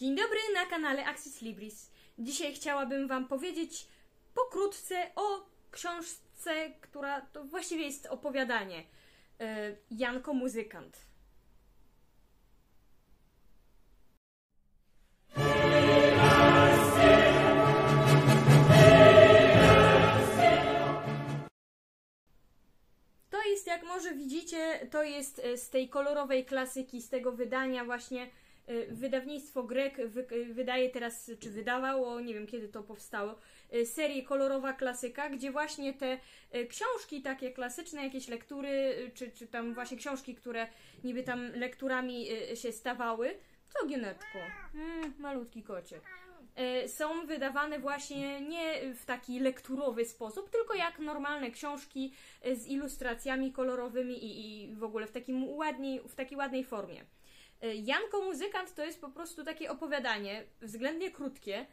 Dzień dobry na kanale Axis Libris. Dzisiaj chciałabym wam powiedzieć pokrótce o książce, która to właściwie jest opowiadanie. Janko Muzykant. To jest, jak może widzicie, to jest z tej kolorowej klasyki, z tego wydania właśnie. Wydawnictwo Grek wydaje teraz, czy wydawało, nie wiem kiedy to powstało, serię Kolorowa Klasyka, gdzie właśnie te książki takie klasyczne, jakieś lektury, czy tam właśnie książki, które niby tam lekturami się stawały. Co, Gionetko? Malutki kocie. Są wydawane właśnie nie w taki lekturowy sposób, tylko jak normalne książki z ilustracjami kolorowymi i w ogóle w takiej ładnej formie. Janko Muzykant to jest po prostu takie opowiadanie, względnie krótkie,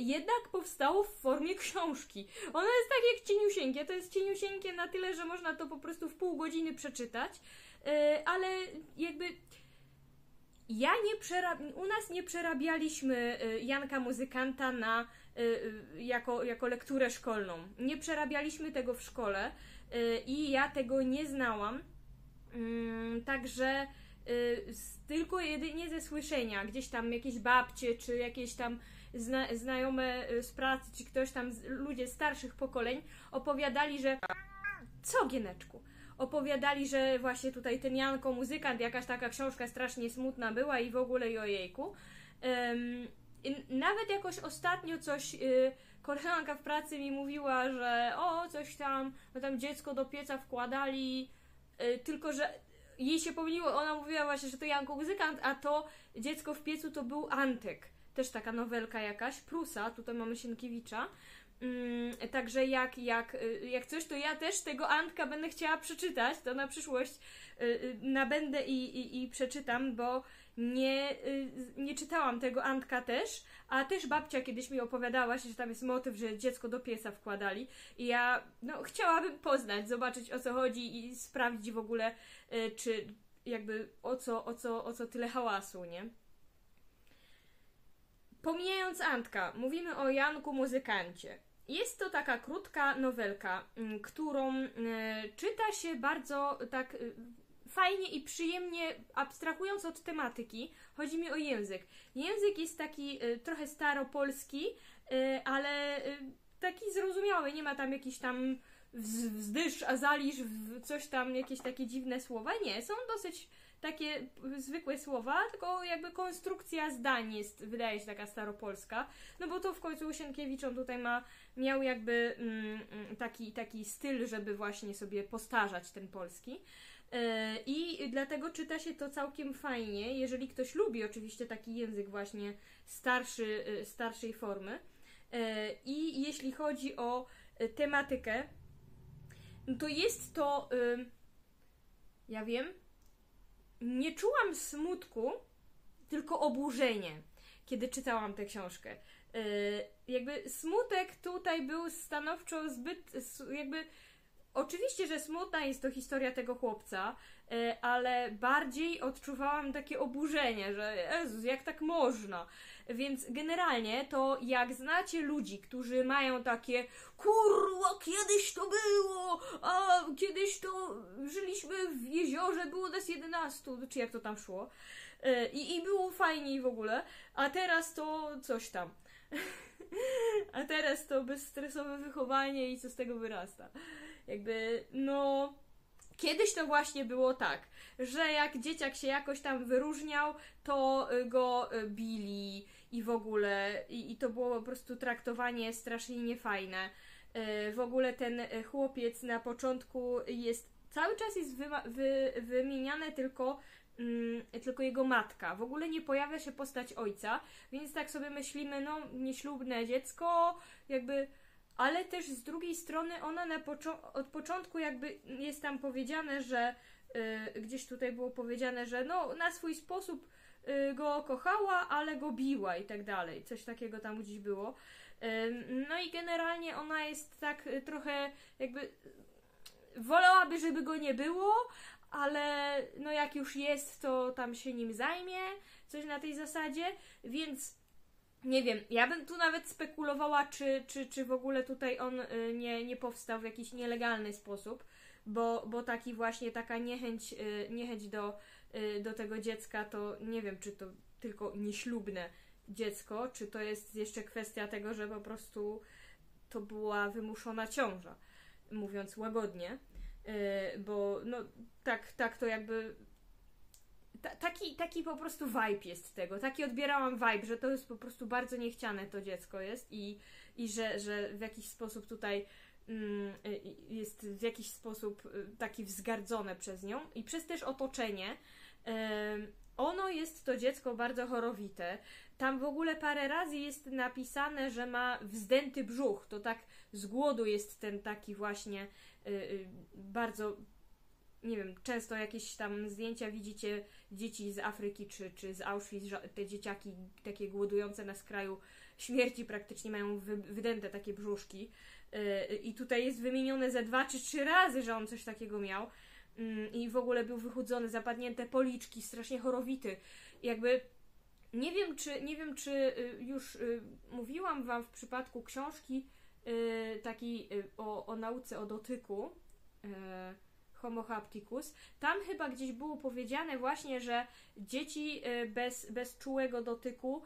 jednak powstało w formie książki. Ono jest takie cieniusieńkie, to jest cieniusieńkie na tyle, że można to po prostu w pół godziny przeczytać, ale jakby ja u nas nie przerabialiśmy Janka Muzykanta na, jako lekturę szkolną. Nie przerabialiśmy tego w szkole i ja tego nie znałam, także tylko jedynie ze słyszenia, gdzieś tam jakieś babcie, czy jakieś tam znajome z pracy, czy ktoś tam, ludzie starszych pokoleń opowiadali, że... Co, Gieneczku? Opowiadali, że właśnie tutaj ten Janko Muzykant, jakaś taka książka strasznie smutna była i w ogóle jojejku. Nawet jakoś ostatnio coś... Koleżanka w pracy mi mówiła, że o, coś tam, no tam dziecko do pieca wkładali, tylko że... Jej się pomyliło, ona mówiła właśnie, że to Janko Muzykant, a to dziecko w piecu to był Antek. Też taka nowelka jakaś, Prusa, tutaj mamy Sienkiewicza. Także jak coś, to ja też tego Antka będę chciała przeczytać, to na przyszłość nabędę i przeczytam, bo nie czytałam tego Antka też, a też babcia kiedyś mi opowiadała właśnie, że tam jest motyw, że dziecko do pieca wkładali i ja no, chciałabym poznać, zobaczyć o co chodzi i sprawdzić w ogóle, czy jakby o co tyle hałasu, nie? Pomijając Antka, mówimy o Janku Muzykancie. Jest to taka krótka nowelka, którą czyta się bardzo tak fajnie i przyjemnie, abstrahując od tematyki. Chodzi mi o język. Język jest taki trochę staropolski, ale taki zrozumiały, nie ma tam jakichś tam wzdysz, azalisz, coś tam, jakieś takie dziwne słowa. Nie, są dosyć takie zwykłe słowa, tylko jakby konstrukcja zdań jest, wydaje się, taka staropolska, no bo to w końcu Sienkiewicz on tutaj miał jakby taki styl, żeby właśnie sobie postarzać ten polski i dlatego czyta się to całkiem fajnie, jeżeli ktoś lubi oczywiście taki język właśnie starszej formy. I jeśli chodzi o tematykę, to jest to, ja wiem, nie czułam smutku, tylko oburzenie, kiedy czytałam tę książkę. Jakby smutek tutaj był stanowczo zbyt... jakby oczywiście, że smutna jest to historia tego chłopca, ale bardziej odczuwałam takie oburzenie, że Jezus, jak tak można? Więc generalnie to jak znacie ludzi, którzy mają takie kurwa, kiedyś to było, a kiedyś to żyliśmy w jeziorze, było nas 11, czy jak to tam szło, i było fajniej w ogóle, a teraz to coś tam. A teraz to bezstresowe wychowanie i co z tego wyrasta. Jakby, no... Kiedyś to właśnie było tak, że jak dzieciak się jakoś tam wyróżniał, to go bili i w ogóle... I to było po prostu traktowanie strasznie niefajne. W ogóle ten chłopiec na początku jest... Cały czas jest wymieniane tylko jego matka. W ogóle nie pojawia się postać ojca, więc tak sobie myślimy, no nieślubne dziecko, jakby... Ale też z drugiej strony ona od początku jakby jest tam powiedziane, że gdzieś tutaj było powiedziane, że no na swój sposób go kochała, ale go biła i tak dalej. Coś takiego tam gdzieś było. No i generalnie ona jest tak trochę jakby... Wolałaby, żeby go nie było, ale no jak już jest, to tam się nim zajmie, coś na tej zasadzie, więc nie wiem, ja bym tu nawet spekulowała, czy w ogóle tutaj on nie powstał w jakiś nielegalny sposób, bo taki właśnie, taka niechęć do tego dziecka, to nie wiem, czy to tylko nieślubne dziecko, czy to jest jeszcze kwestia tego, że po prostu to była wymuszona ciąża, mówiąc łagodnie, bo no tak to jakby... Taki po prostu vibe jest tego, taki odbierałam vibe, że to jest po prostu bardzo niechciane to dziecko jest i że w jakiś sposób tutaj jest w jakiś sposób taki wzgardzone przez nią i przez też otoczenie. Ono jest to dziecko bardzo chorowite. Tam w ogóle parę razy jest napisane, że ma wzdęty brzuch. To tak z głodu jest ten taki właśnie bardzo... Nie wiem, często jakieś tam zdjęcia widzicie dzieci z Afryki czy z Auschwitz, te dzieciaki takie głodujące na skraju śmierci praktycznie mają wydęte takie brzuszki. I tutaj jest wymienione ze 2 czy 3 razy, że on coś takiego miał. I w ogóle był wychudzony, zapadnięte policzki, strasznie chorowity. Jakby nie wiem, czy już mówiłam wam w przypadku książki takiej o nauce o dotyku. Homo hapticus. Tam chyba gdzieś było powiedziane właśnie, że dzieci bez czułego dotyku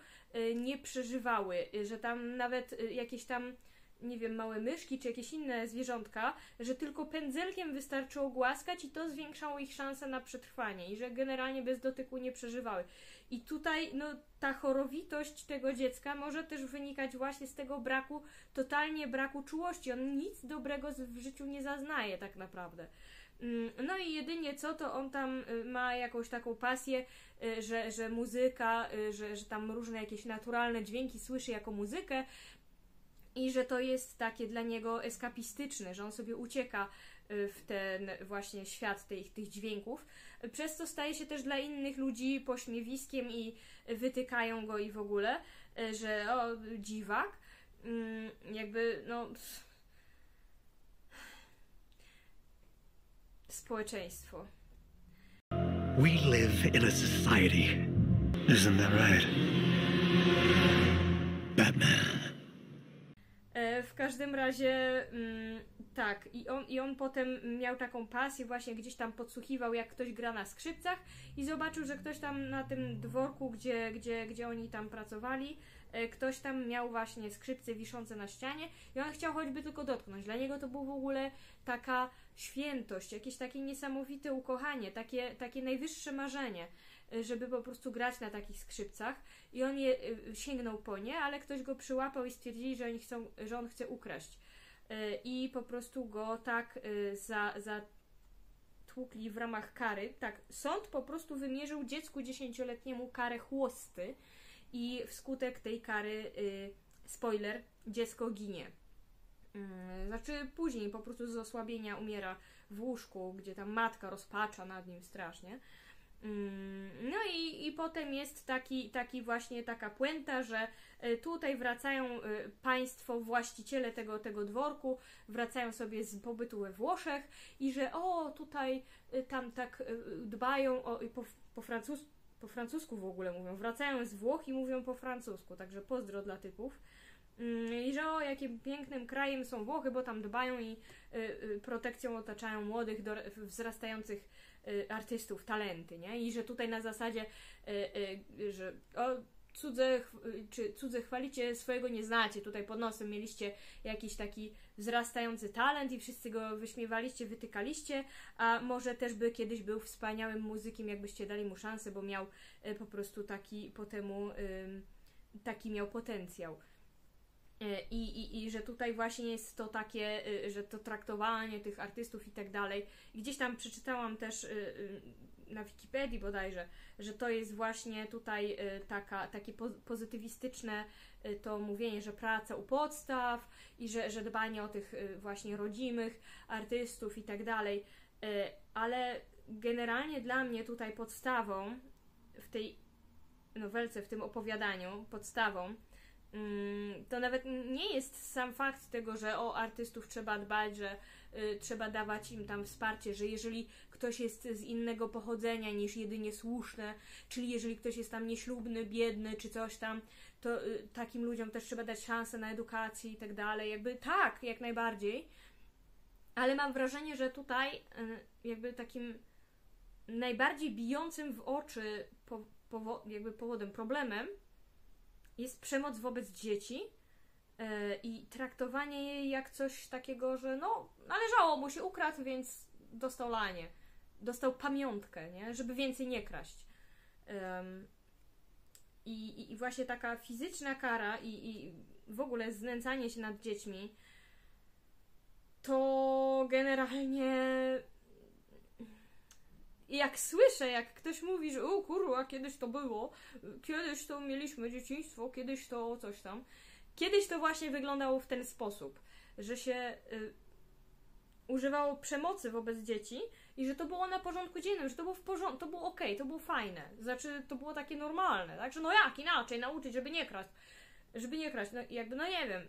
nie przeżywały, że tam nawet jakieś tam, nie wiem, małe myszki czy jakieś inne zwierzątka, że tylko pędzelkiem wystarczyło głaskać i to zwiększało ich szanse na przetrwanie i że generalnie bez dotyku nie przeżywały. I tutaj no, ta chorowitość tego dziecka może też wynikać właśnie z tego braku czułości. On nic dobrego w życiu nie zaznaje tak naprawdę. No i jedynie co, to on tam ma jakąś taką pasję, że muzyka, że tam różne jakieś naturalne dźwięki słyszy jako muzykę i że to jest takie dla niego eskapistyczne, że on sobie ucieka w ten właśnie świat tych dźwięków, przez co staje się też dla innych ludzi pośmiewiskiem i wytykają go i w ogóle, że o, dziwak, jakby no... Społeczeństwo. We live in a society. Isn't that right? Batman. W każdym razie tak, i on potem miał taką pasję, właśnie gdzieś tam podsłuchiwał, jak ktoś gra na skrzypcach i zobaczył, że ktoś tam na tym dworku, gdzie oni tam pracowali, ktoś tam miał właśnie skrzypce wiszące na ścianie i on chciał choćby tylko dotknąć. Dla niego to była w ogóle taka świętość, jakieś takie niesamowite ukochanie, takie najwyższe marzenie, żeby po prostu grać na takich skrzypcach i on sięgnął po nie, ale ktoś go przyłapał i stwierdzili, że on chce ukraść. I po prostu go tak zatłukli w ramach kary. Tak, sąd po prostu wymierzył dziecku 10-letniemu karę chłosty i wskutek tej kary, spoiler, dziecko ginie. Znaczy później po prostu z osłabienia umiera w łóżku, gdzie tam matka rozpacza nad nim strasznie. No i potem jest taki właśnie taka puenta, że tutaj wracają państwo, właściciele tego dworku, wracają sobie z pobytu we Włoszech i że o, tutaj tam tak dbają o, po francusku w ogóle mówią, wracają z Włoch i mówią po francusku, także pozdro dla typów. I że o, jakim pięknym krajem są Włochy, bo tam dbają i protekcją otaczają młodych, wzrastających artystów, talenty, nie? I że tutaj na zasadzie, że o, cudze chwalicie, swojego nie znacie, tutaj pod nosem mieliście jakiś taki wzrastający talent i wszyscy go wyśmiewaliście, wytykaliście, a może też by kiedyś był wspaniałym muzykiem, jakbyście dali mu szansę, bo miał po prostu taki miał potencjał. I że tutaj właśnie jest to takie, że to traktowanie tych artystów i tak dalej. Gdzieś tam przeczytałam też na Wikipedii bodajże, że to jest właśnie tutaj takie pozytywistyczne to mówienie, że praca u podstaw i że dbanie o tych właśnie rodzimych artystów i tak dalej. Ale generalnie dla mnie tutaj podstawą w tej nowelce, w tym opowiadaniu, podstawą to nawet nie jest sam fakt tego, że o artystów trzeba dbać, że trzeba dawać im tam wsparcie, że jeżeli ktoś jest z innego pochodzenia niż jedynie słuszne, czyli jeżeli ktoś jest tam nieślubny, biedny czy coś tam, to takim ludziom też trzeba dać szansę na edukację i tak dalej. Jakby tak, jak najbardziej. Ale mam wrażenie, że tutaj jakby takim najbardziej bijącym w oczy powodem, problemem jest przemoc wobec dzieci i traktowanie jej jak coś takiego, że no, należało mu się, ukradł, więc dostał lanie. Dostał pamiątkę, nie? Żeby więcej nie kraść. I właśnie taka fizyczna kara i w ogóle znęcanie się nad dziećmi to generalnie... I jak słyszę, jak ktoś mówi, że o kurwa, kiedyś to było, kiedyś to mieliśmy dzieciństwo, kiedyś to coś tam. Kiedyś to właśnie wyglądało w ten sposób, że się używało przemocy wobec dzieci i że to było na porządku dziennym, że to było w porządku, to było okej, to było fajne. Znaczy, to było takie normalne, tak? Że no jak inaczej nauczyć, żeby nie kraść? Żeby nie kraść, no jakby, no nie wiem,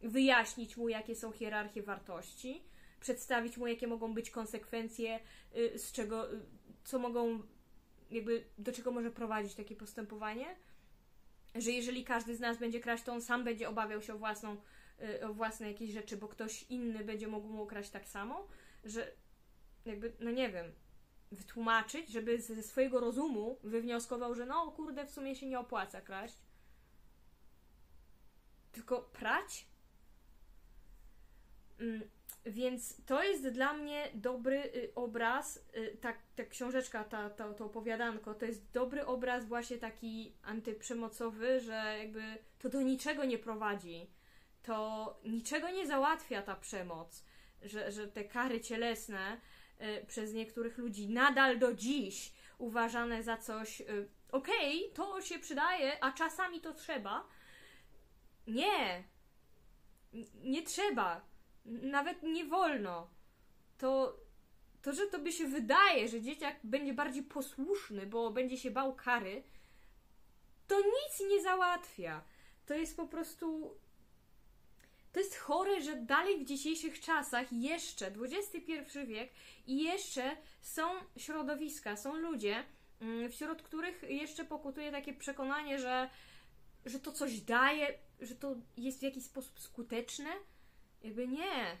wyjaśnić mu, jakie są hierarchie wartości, przedstawić mu, jakie mogą być konsekwencje, z czego... co mogą, jakby do czego może prowadzić takie postępowanie, że jeżeli każdy z nas będzie kraść, to on sam będzie obawiał się o własne jakieś rzeczy, bo ktoś inny będzie mógł mu kraść tak samo, że jakby, no nie wiem, wytłumaczyć, żeby ze swojego rozumu wywnioskował, że no kurde, w sumie się nie opłaca kraść. Tylko prać? Więc to jest dla mnie dobry obraz, ta książeczka, to opowiadanko, to jest dobry obraz właśnie taki antyprzemocowy, że jakby to do niczego nie prowadzi, to niczego nie załatwia ta przemoc, że te kary cielesne przez niektórych ludzi nadal do dziś uważane za coś, okej, to się przydaje, a czasami to trzeba. Nie, nie trzeba. Nawet nie wolno. To, że tobie się wydaje, że dzieciak będzie bardziej posłuszny, bo będzie się bał kary, to nic nie załatwia. To jest po prostu... To jest chore, że dalej w dzisiejszych czasach jeszcze, XXI wiek, i jeszcze są środowiska, są ludzie, wśród których jeszcze pokutuje takie przekonanie, że to coś daje, że to jest w jakiś sposób skuteczne. Jakby nie.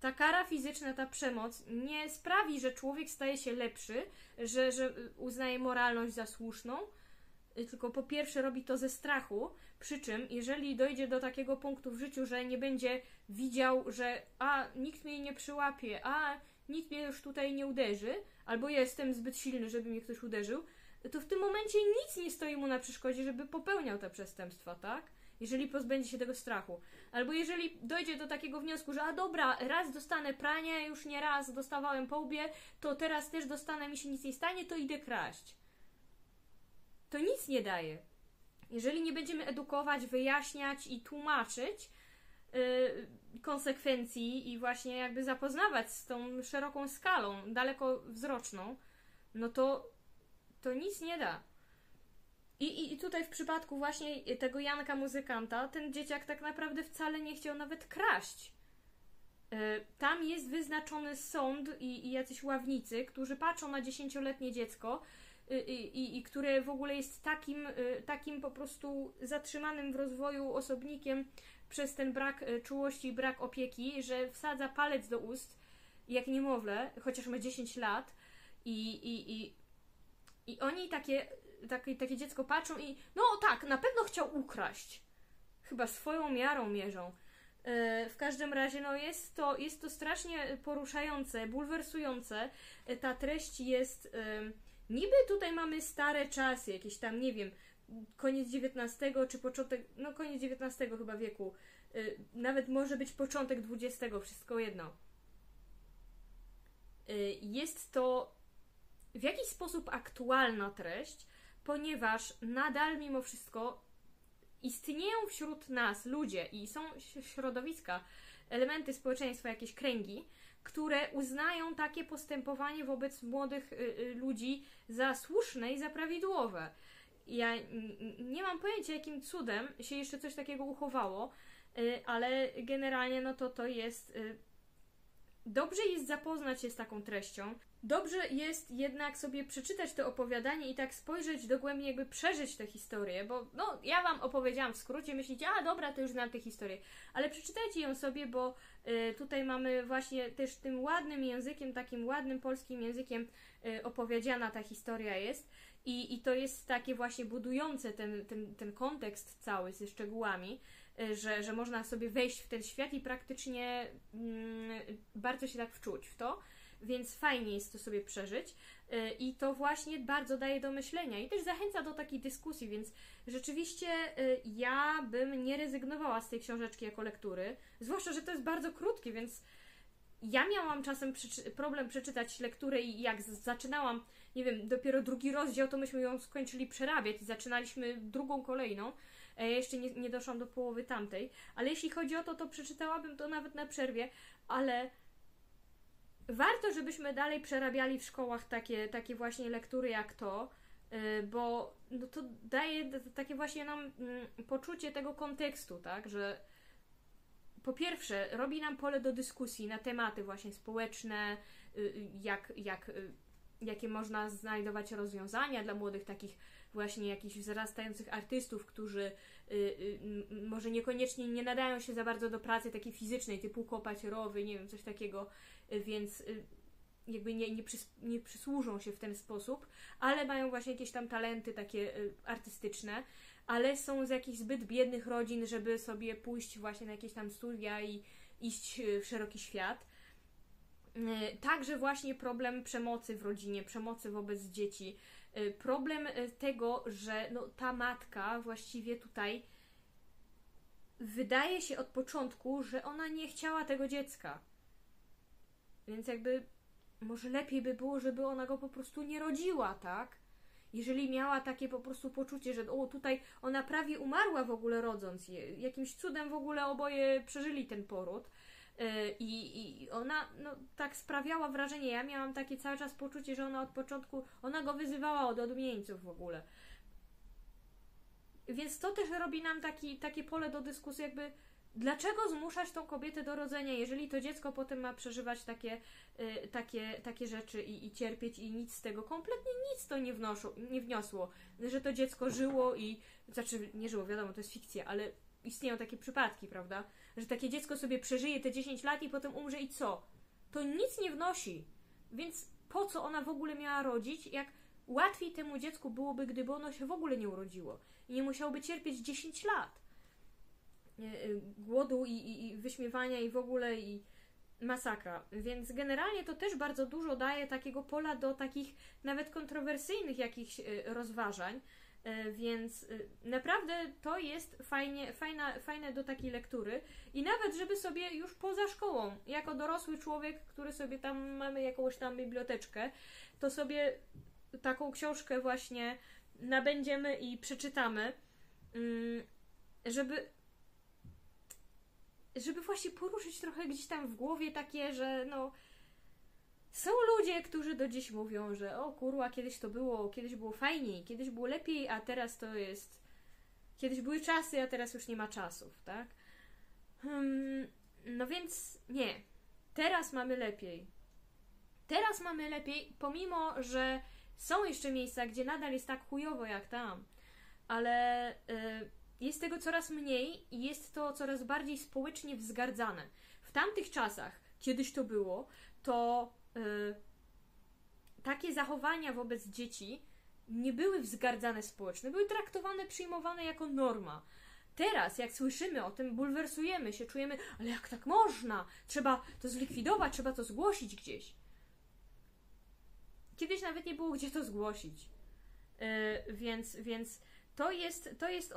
Ta kara fizyczna, ta przemoc nie sprawi, że człowiek staje się lepszy, że uznaje moralność za słuszną, tylko po pierwsze robi to ze strachu, przy czym jeżeli dojdzie do takiego punktu w życiu, że nie będzie widział, że nikt mnie nie przyłapie, nikt mnie już tutaj nie uderzy, albo jestem zbyt silny, żeby mnie ktoś uderzył, to w tym momencie nic nie stoi mu na przeszkodzie, żeby popełniał te przestępstwa, tak? Jeżeli pozbędzie się tego strachu. Albo jeżeli dojdzie do takiego wniosku, że dobra, raz dostanę pranie, już nie raz dostawałem po łbie, to teraz też dostanę, mi się nic nie stanie, to idę kraść. To nic nie daje. Jeżeli nie będziemy edukować, wyjaśniać i tłumaczyć konsekwencji i właśnie jakby zapoznawać z tą szeroką skalą, dalekowzroczną, no to nic nie da. I tutaj w przypadku właśnie tego Janka muzykanta, ten dzieciak tak naprawdę wcale nie chciał nawet kraść. Tam jest wyznaczony sąd i jacyś ławnicy, którzy patrzą na 10-letnie dziecko i które w ogóle jest takim po prostu zatrzymanym w rozwoju osobnikiem przez ten brak czułości i brak opieki, że wsadza palec do ust jak niemowlę, chociaż ma 10 lat i oni takie dziecko patrzą i no tak, na pewno chciał ukraść. Chyba swoją miarą mierzą. W każdym razie no jest to strasznie poruszające, bulwersujące. Ta treść jest... Niby tutaj mamy stare czasy, jakieś tam, nie wiem, koniec XIX czy początek... No koniec XIX chyba wieku. Nawet może być początek XX, wszystko jedno. Jest to... w jakiś sposób aktualna treść, ponieważ nadal mimo wszystko istnieją wśród nas ludzie i są środowiska, elementy społeczeństwa, jakieś kręgi, które uznają takie postępowanie wobec młodych ludzi za słuszne i za prawidłowe. Ja nie mam pojęcia, jakim cudem się jeszcze coś takiego uchowało, ale generalnie no to jest... Dobrze jest zapoznać się z taką treścią. Dobrze jest jednak sobie przeczytać to opowiadanie i tak spojrzeć dogłębnie, jakby przeżyć tę historię, bo no, ja Wam opowiedziałam w skrócie, myślicie, a dobra, to już znam tę historię, ale przeczytajcie ją sobie, bo tutaj mamy właśnie też tym ładnym językiem, takim ładnym polskim językiem opowiedziana ta historia jest i to jest takie właśnie budujące ten kontekst cały ze szczegółami, że można sobie wejść w ten świat i praktycznie bardzo się tak wczuć w to. Więc fajnie jest to sobie przeżyć i to właśnie bardzo daje do myślenia i też zachęca do takiej dyskusji, więc rzeczywiście ja bym nie rezygnowała z tej książeczki jako lektury, zwłaszcza, że to jest bardzo krótkie, więc ja miałam czasem problem przeczytać lekturę i jak zaczynałam, nie wiem, dopiero drugi rozdział, to myśmy ją skończyli przerabiać i zaczynaliśmy drugą kolejną. Ja jeszcze nie doszłam do połowy tamtej, ale jeśli chodzi o to, to przeczytałabym to nawet na przerwie, ale... Warto, żebyśmy dalej przerabiali w szkołach takie właśnie lektury jak to, bo no to daje takie właśnie nam poczucie tego kontekstu, tak, że po pierwsze robi nam pole do dyskusji na tematy właśnie społeczne, jakie można znajdować rozwiązania dla młodych takich właśnie jakichś wzrastających artystów, którzy może niekoniecznie nie nadają się za bardzo do pracy takiej fizycznej, typu kopać rowy, nie wiem, coś takiego, więc jakby nie przysłużą się w ten sposób, ale mają właśnie jakieś tam talenty takie artystyczne, ale są z jakichś zbyt biednych rodzin, żeby sobie pójść właśnie na jakieś tam studia i iść w szeroki świat. Także właśnie problem przemocy w rodzinie, przemocy wobec dzieci, problem tego, że no, ta matka właściwie tutaj wydaje się od początku, że ona nie chciała tego dziecka. Więc jakby może lepiej by było, żeby ona go po prostu nie rodziła, tak? Jeżeli miała takie po prostu poczucie, że o, tutaj ona prawie umarła w ogóle rodząc je, jakimś cudem w ogóle oboje przeżyli ten poród. I ona no, tak sprawiała wrażenie, ja miałam takie cały czas poczucie, że ona od początku, ona go wyzywała od odmieńców w ogóle. Więc to też robi nam takie pole do dyskusji, jakby dlaczego zmuszać tą kobietę do rodzenia, jeżeli to dziecko potem ma przeżywać takie rzeczy i cierpieć i nic z tego, kompletnie nic to nie wniosło, że to dziecko żyło i, znaczy nie żyło, wiadomo, to jest fikcja, ale istnieją takie przypadki, prawda? Że takie dziecko sobie przeżyje te 10 lat i potem umrze i co? To nic nie wnosi. Więc po co ona w ogóle miała rodzić, jak łatwiej temu dziecku byłoby, gdyby ono się w ogóle nie urodziło i nie musiałoby cierpieć 10 lat głodu i wyśmiewania i w ogóle i masakra. Więc generalnie to też bardzo dużo daje takiego pola do takich nawet kontrowersyjnych jakichś rozważań. Więc naprawdę to jest fajne do takiej lektury i nawet żeby sobie już poza szkołą, jako dorosły człowiek, który sobie tam mamy jakąś tam biblioteczkę, to sobie taką książkę właśnie nabędziemy i przeczytamy, żeby właśnie poruszyć trochę gdzieś tam w głowie takie, że no... Są ludzie, którzy do dziś mówią, że o kurwa, kiedyś było fajniej, kiedyś było lepiej, a teraz to jest... Kiedyś były czasy, a teraz już nie ma czasów, tak? No więc nie. Teraz mamy lepiej. Teraz mamy lepiej, pomimo, że są jeszcze miejsca, gdzie nadal jest tak chujowo jak tam, ale jest tego coraz mniej i jest to coraz bardziej społecznie wzgardzane. W tamtych czasach, kiedyś to było, to... takie zachowania wobec dzieci nie były wzgardzane społecznie, były traktowane, przyjmowane jako norma. Teraz, jak słyszymy o tym, bulwersujemy się, czujemy, ale jak tak można? Trzeba to zlikwidować, trzeba to zgłosić gdzieś. Kiedyś nawet nie było gdzie to zgłosić. Więc to jest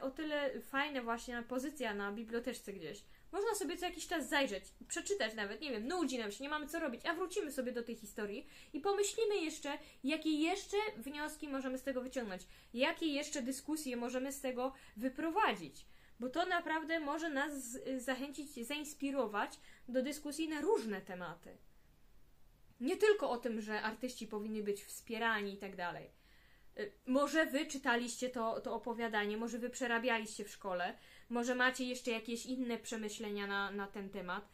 o tyle fajna właśnie pozycja na biblioteczce gdzieś. Można sobie co jakiś czas zajrzeć, przeczytać nawet, nie wiem, nudzi nam się, nie mamy co robić, a wrócimy sobie do tej historii i pomyślimy jeszcze, jakie jeszcze wnioski możemy z tego wyciągnąć, jakie jeszcze dyskusje możemy z tego wyprowadzić, bo to naprawdę może nas zachęcić, zainspirować do dyskusji na różne tematy. Nie tylko o tym, że artyści powinni być wspierani i tak dalej, Może wy czytaliście to opowiadanie, może wy przerabialiście w szkole, może macie jeszcze jakieś inne przemyślenia na ten temat,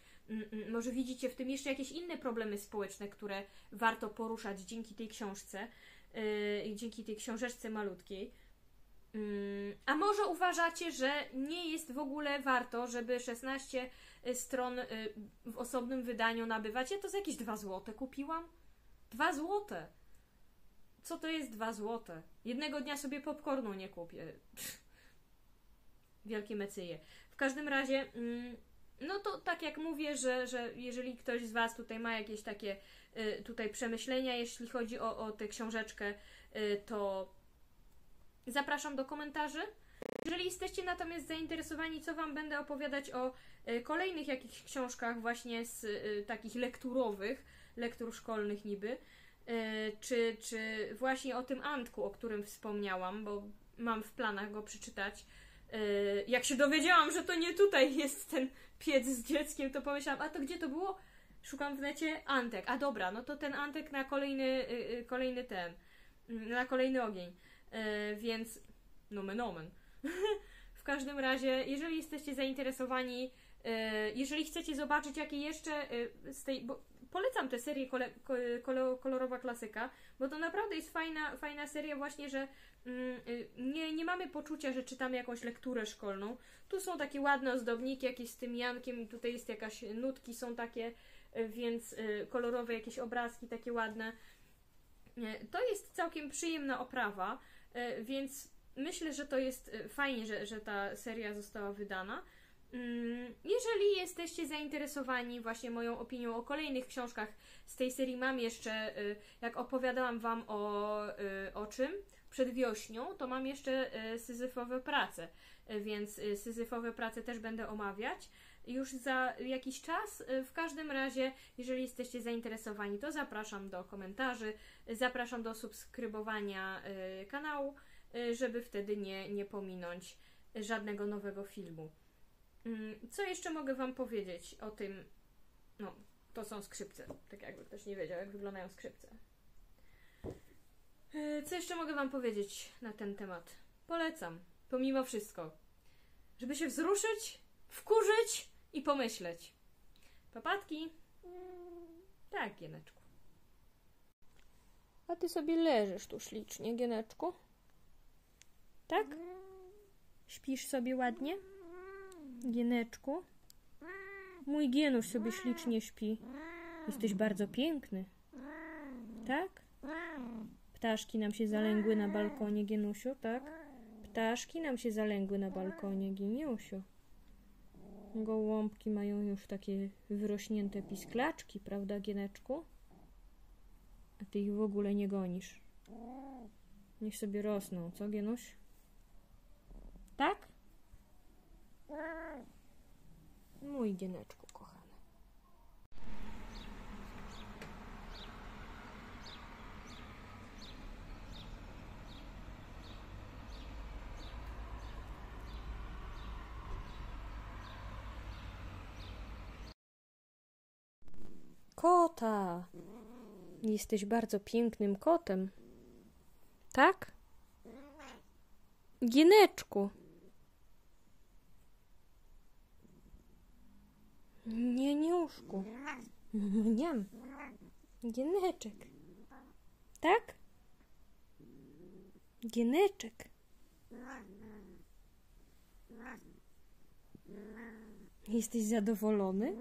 może widzicie w tym jeszcze jakieś inne problemy społeczne, które warto poruszać dzięki tej książce, dzięki tej książeczce malutkiej. A może uważacie, że nie jest w ogóle warto, żeby 16 stron w osobnym wydaniu nabywać? Ja to za jakieś 2 złote kupiłam. 2 złote! Co to jest 2 złote? Jednego dnia sobie popcornu nie kupię. Pff. Wielkie mecyje. W każdym razie, no to tak jak mówię, że jeżeli ktoś z Was tutaj ma jakieś takie tutaj przemyślenia, jeśli chodzi o tę książeczkę, to zapraszam do komentarzy. Jeżeli jesteście natomiast zainteresowani, co Wam będę opowiadać o kolejnych jakichś książkach właśnie z takich lekturowych, lektur szkolnych niby, czy właśnie o tym Antku, o którym wspomniałam, bo mam w planach go przeczytać. Jak się dowiedziałam, że to nie tutaj jest ten piec z dzieckiem, to pomyślałam, a to gdzie to było? Szukam w necie Antek. A dobra, no to ten Antek na kolejny ogień. Więc nomen omen. W każdym razie, jeżeli jesteście zainteresowani, jeżeli chcecie zobaczyć, jakie jeszcze z tej... Bo polecam tę serię Kolorowa Klasyka, bo to naprawdę jest fajna seria właśnie, że nie mamy poczucia, że czytamy jakąś lekturę szkolną. Tu są takie ładne ozdobniki jakieś z tym Jankiem i tutaj jest jakaś nutki, są takie, więc kolorowe jakieś obrazki takie ładne. To jest całkiem przyjemna oprawa, więc myślę, że to jest fajnie, że ta seria została wydana. Jeżeli jesteście zainteresowani właśnie moją opinią o kolejnych książkach z tej serii, mam jeszcze, jak opowiadałam Wam o czym? Przed wiośnią, to mam jeszcze Syzyfowe prace, więc Syzyfowe prace też będę omawiać już za jakiś czas. W każdym razie, jeżeli jesteście zainteresowani, to zapraszam do komentarzy, zapraszam do subskrybowania kanału, żeby wtedy nie pominąć żadnego nowego filmu. Co jeszcze mogę Wam powiedzieć o tym? No, to są skrzypce. Tak jakby ktoś nie wiedział, jak wyglądają skrzypce. Co jeszcze mogę Wam powiedzieć na ten temat? Polecam, pomimo wszystko, żeby się wzruszyć, wkurzyć i pomyśleć. Papatki? Tak, Gieneczku. A Ty sobie leżysz tu ślicznie, Gieneczku. Tak? Śpisz sobie ładnie? Gieneczku? Mój Gienuś sobie ślicznie śpi. Jesteś bardzo piękny. Tak? Ptaszki nam się zalęgły na balkonie, Gienusiu, tak? Ptaszki nam się zalęgły na balkonie, Gieniusiu. Gołąbki mają już takie wyrośnięte pisklaczki, prawda, Gieneczku? A Ty ich w ogóle nie gonisz. Niech sobie rosną, co, Gienuś? Tak? Mój Gieneczku kochany. Kota! Jesteś bardzo pięknym kotem. Tak? Gieneczku! Nieniuszku. Niam. Gieneczek. Tak? Gieneczek. Jesteś zadowolony?